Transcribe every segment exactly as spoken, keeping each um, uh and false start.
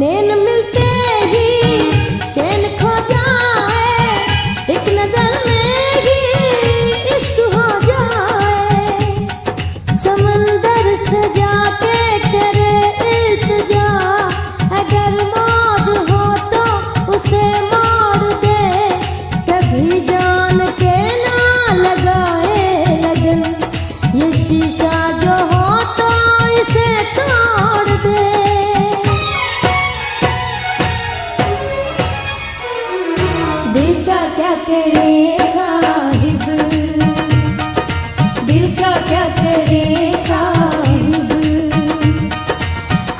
नैन मिलते ही चैन खो जाए, एक नजर में ही इश्क हो जाए। समंदर सजा के करे इल्तिजा, अगर मौज हो तो उसे मार दे। कभी जान के ना लगाए लगन, ये शीशा जो हो तो इसे तोड़ दे। दिल का क्या करे साहिब, दिल का क्या करे साहिब,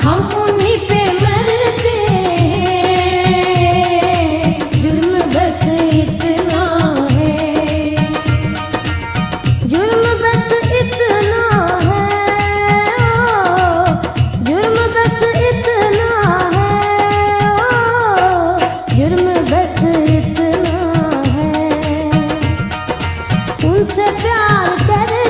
हम उन्हीं पे मरते हैं, जुर्म बस इतना है, जुर्म बस इतना है, ओ, जुर्म बस इतना है, ओ, जुर्म बस इतना उनसे प्यार करते हैं। दिल का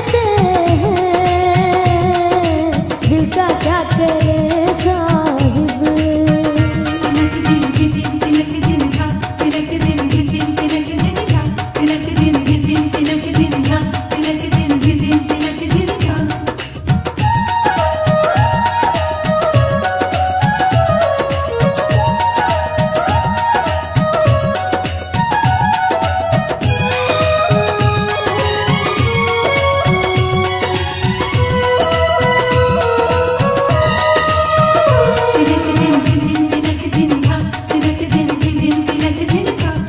क्या करे साहिब, तिनक दिन था तिनक दिन भी दिन तिनक दिन था तिनक दिन भी दिन तिनक दिन था तिनक दिन भी दिन तिनक दिन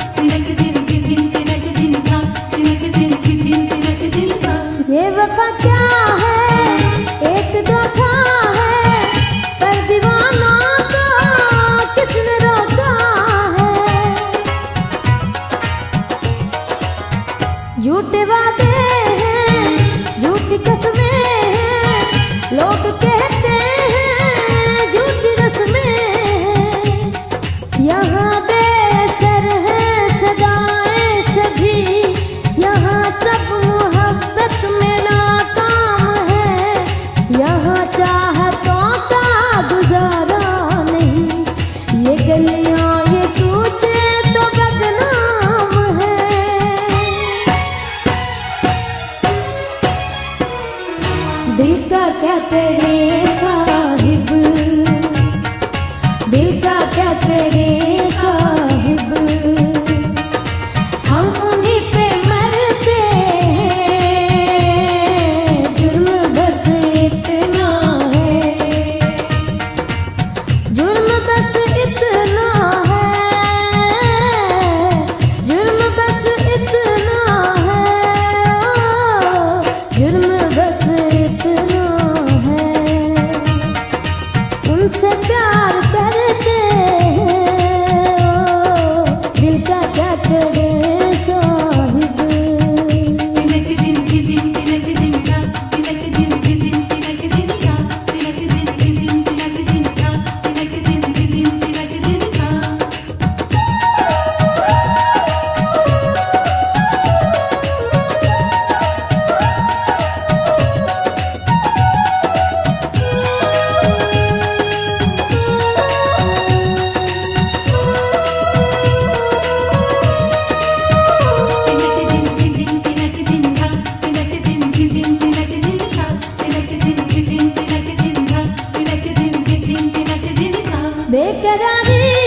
था। ये वफा क्या है, एक धोखा है, पर दीवाना को किसने रोका है। झूठे वादे हैं, झूठी कसमें हैं, लोग कहते हैं झूठी रस्में हैं। यहाँ बेसर है सदाएं सभी, यहाँ सब दिल का क्या करे साहिब, दिल का क्या करे साहिब, हम उन्हीं पे मरते हैं, जुर्म बस इतना है, जुर्म बस इतना है, जुर्म बस इतना है, जुर्म बस प्यार करते हैं। दिल का क्या करे साहिब, तिनक दिन भी दिन तिनक दिन था तिनक दिन भी दिन तिनक दिन था तिनक दिन भी दिन तिनक दिन था तिनक दिन भी दिन तिनक दिन था। बेकरारी